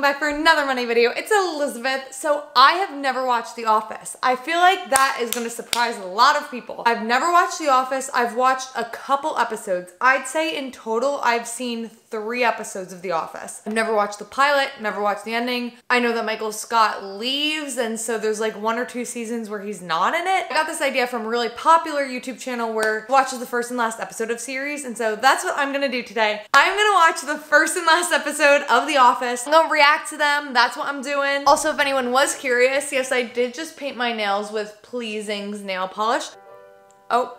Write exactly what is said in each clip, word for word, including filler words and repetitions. welcome back for another Monday video. It's Elizabeth. So I have never watched The Office. I feel like that is gonna surprise a lot of people. I've never watched The Office. I've watched a couple episodes. I'd say in total, I've seen three episodes of The Office. I've never watched the pilot, never watched the ending. I know that Michael Scott leaves, and so there's like one or two seasons where he's not in it. I got this idea from a really popular YouTube channel where he watches the first and last episode of series, and so that's what I'm gonna do today. I'm gonna watch the first and last episode of The Office. I'm gonna react to them. That's what I'm doing. Also, if anyone was curious, yes, I did just paint my nails with Pleasing's nail polish. Oh,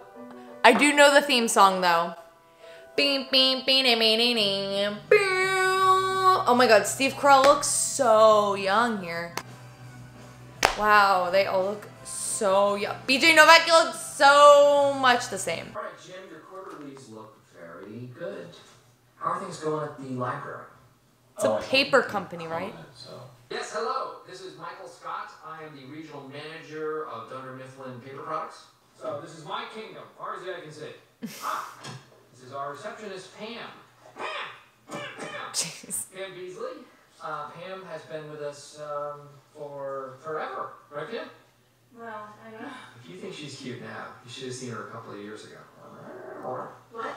I do know the theme song though. Oh my god, Steve Carell looks so young here. Wow, they all look so young. B J Novak, you look so much the same. All right, Jim, your quarterlies look very good. How are things going at the library? It's a paper company, right? Yes, hello. This is Michael Scott. I am the regional manager of Dunder Mifflin Paper Products. So this is my kingdom, far as I can see. Ah. This is our receptionist, Pam. Pam! Pam! Pam! Jeez. Pam Beasley. Uh, Pam has been with us um, for forever, right, Pam? Well, I don't know. If you think she's cute now, you should have seen her a couple of years ago. What?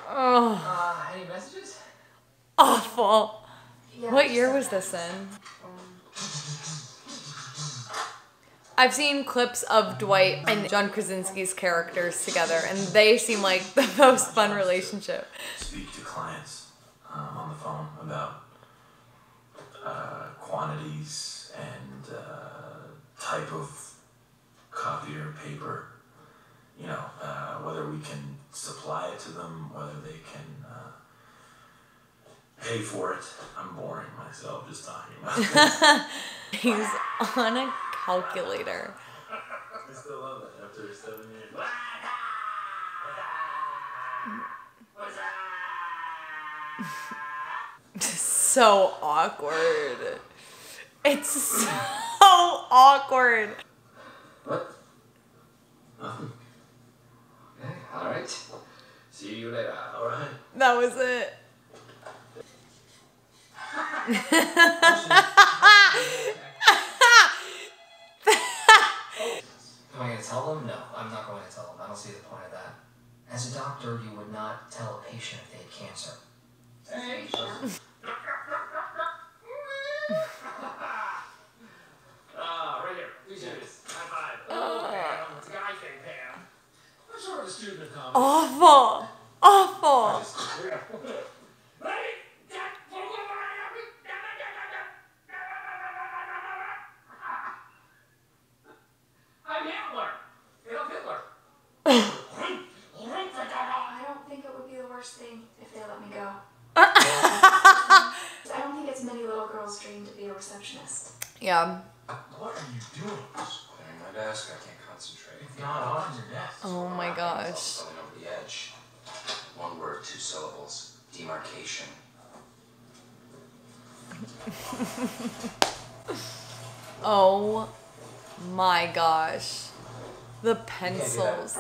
Oh. Uh, any messages? Awful. Yeah, what year was this in? I've seen clips of Dwight and John Krasinski's characters together, and they seem like the most fun relationship. Speak to clients um, on the phone about uh, quantities and uh, type of copier paper. You know, uh, whether we can supply it to them, whether they can uh, pay for it. I'm boring myself just talking about it. He's on a calculator. I still love it after seven years. So awkward. It's so awkward. What? Nothing. Okay, alright. See you later, alright? That was it. Am I going to tell them? No, I'm not going to tell them. I don't see the point of that. As a doctor, you would not tell a patient if they had cancer. Hey. Ah, right here. Who's serious? High five. Oh, Pam. It's a guy thing, Pam. What sort of a student of comedy? Awful. Awful. Yeah. What are you doing? Clearing my desk. I can't concentrate. It's not on your desk. Oh my gosh. Coming over the edge. One word, two syllables. Demarcation. Oh my gosh. The pencils.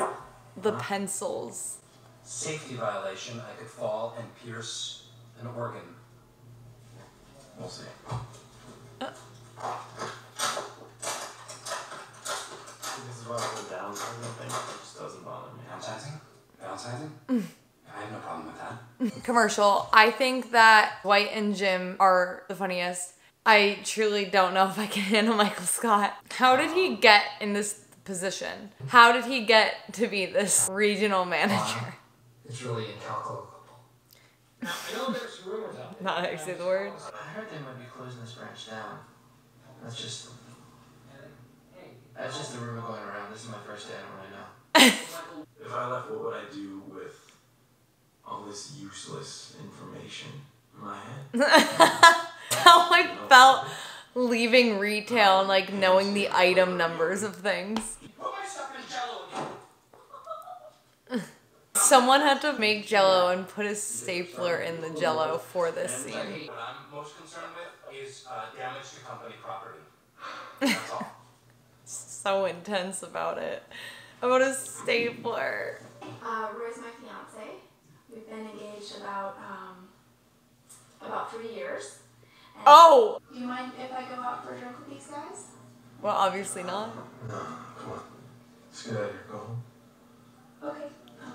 The huh? pencils. Safety violation. I could fall and pierce an organ. We'll see. Uh. This is why I go down for everything. It just doesn't bother me. Downsizing? Downsizing? Mm. I have no problem with that. Commercial. I think that Dwight and Jim are the funniest. I truly don't know if I can handle Michael Scott. How did he get in this position? How did he get to be this regional manager? Wow. It's really incalculable. Now, I know there's rumors out there. Not actually the word. I heard they might be closing this branch down. That's just, that's just the rumor going around. This is my first day, I don't really know. If I left, what would I do with all this useless information in my head? How I felt leaving retail and like knowing the item numbers of things. Someone had to make Jello and put a stapler in the Jello for this scene. What I'm most concerned with is uh, damage to company property. That's all. So intense about it. About a stapler. Uh, Roy's my fiance. We've been engaged about um, about three years, Oh! Do you mind if I go out for a drink with these guys? Well, obviously not. No, come on. Let's get out of here. Go home. Okay. Um,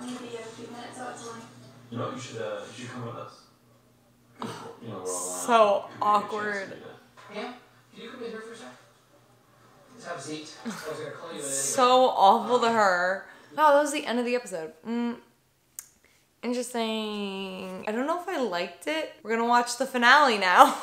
I'm gonna be a few minutes out of line. You know, you should, uh, you should come with us. You know, we're all so awkward. Yeah? Can you come in here for a sec? Just have a seat. I was gonna call you in anyway. So awful to her. Oh, that was the end of the episode. Mm. Interesting. I don't know if I liked it. We're gonna watch the finale now.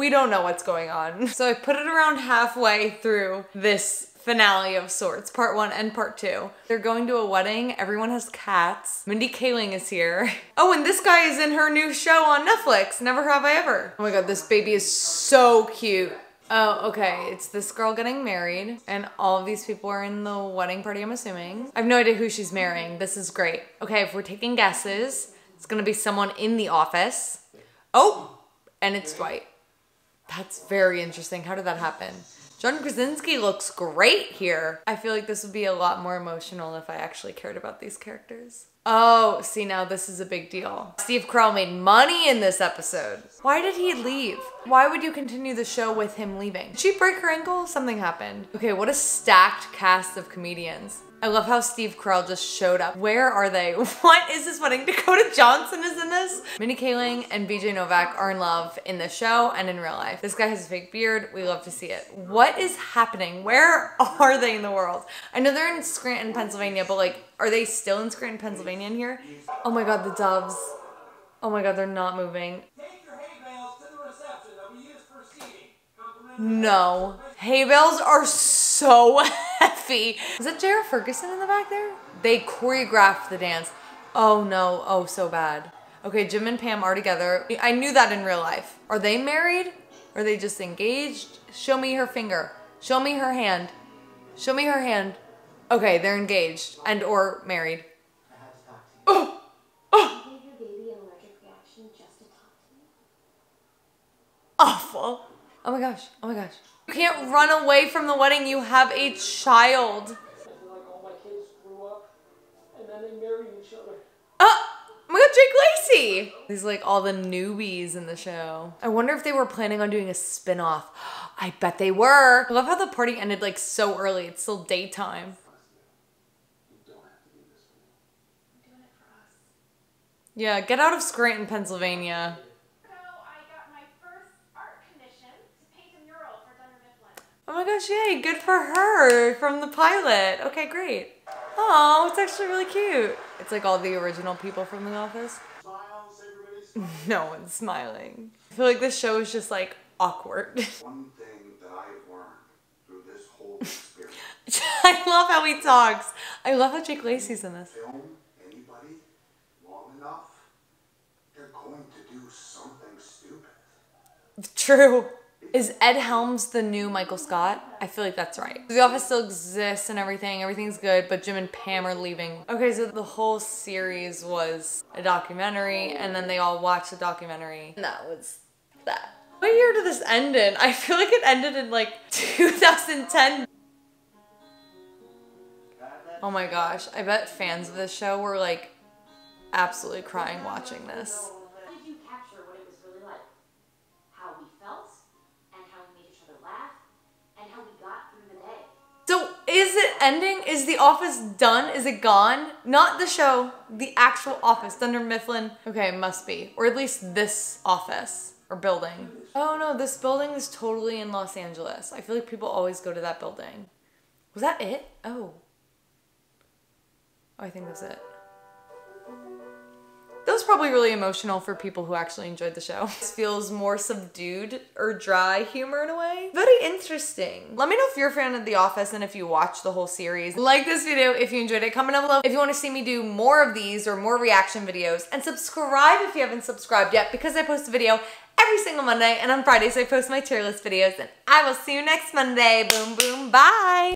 We don't know what's going on. So I put it around halfway through this finale of sorts, part one and part two. They're going to a wedding. Everyone has cats. Mindy Kaling is here. Oh, and this guy is in her new show on Netflix, Never Have I Ever. Oh my God, this baby is so cute. Oh, okay. It's this girl getting married and all of these people are in the wedding party, I'm assuming. I have no idea who she's marrying. This is great. Okay, if we're taking guesses, it's gonna be someone in The Office. Oh, and it's Dwight. That's very interesting. How did that happen? John Krasinski looks great here. I feel like this would be a lot more emotional if I actually cared about these characters. Oh, see, now this is a big deal. Steve Carell made money in this episode. Why did he leave? Why would you continue the show with him leaving? Did she break her ankle? Something happened. Okay, what a stacked cast of comedians. I love how Steve Carell just showed up. Where are they? What is this wedding? Dakota Johnson is in this? Mindy Kaling and B J Novak are in love in the show and in real life. This guy has a fake beard. We love to see it. What is happening? Where are they in the world? I know they're in Scranton, Pennsylvania, but like, are they still in Scranton, Pennsylvania in here? Oh my God, the doves. Oh my God, they're not moving. Take your hay bales to the reception. They'll be used for seating. No. Hay bales are so heavy. Is that Jared Ferguson in the back there? They choreographed the dance. Oh no, oh so bad. Okay, Jim and Pam are together. I knew that in real life. Are they married? Are they just engaged? Show me her finger. Show me her hand. Show me her hand. Okay, they're engaged and or married. Oh! Oh! Awful. Oh my gosh, oh my gosh. You can't run away from the wedding, you have a child. I feel like all my kids grew up and then they married each other. Oh! Oh my God, Jake Lacey! These are like all the newbies in the show. I wonder if they were planning on doing a spinoff. I bet they were. I love how the party ended like so early. It's still daytime. Yeah, get out of Scranton, Pennsylvania. So I got my first art commission to paint a mural for Dunder Mifflin. Oh my gosh, yay, good for her from the pilot. Okay, great. Oh, it's actually really cute. It's like all the original people from The Office. Smiles, everybody smiles. No one's smiling. I feel like this show is just like awkward. One thing that I've learned through this whole experience. I love how he talks. I love how Jake Lacey's in this. Film anybody long enough, they're going to do something stupid. True. Is Ed Helms the new Michael Scott? I feel like that's right. The Office still exists and everything. Everything's good, but Jim and Pam are leaving. Okay, so the whole series was a documentary and then they all watched the documentary. And that was that. What year did this end in? I feel like it ended in like two thousand ten. Oh my gosh, I bet fans of this show were like absolutely crying watching this. Is it ending? Is The Office done? Is it gone? Not the show, the actual office, Dunder Mifflin. Okay, must be, or at least this office or building. Oh no, this building is totally in Los Angeles. I feel like people always go to that building. Was that it? Oh. Oh, I think that's it. That was probably really emotional for people who actually enjoyed the show. This feels more subdued or dry humor in a way. Very interesting. Let me know if you're a fan of The Office and if you watch the whole series. Like this video if you enjoyed it. Comment down below if you want to see me do more of these or more reaction videos. And subscribe if you haven't subscribed yet because I post a video every single Monday and on Fridays I post my tier list videos. And I will see you next Monday. Boom, boom, bye.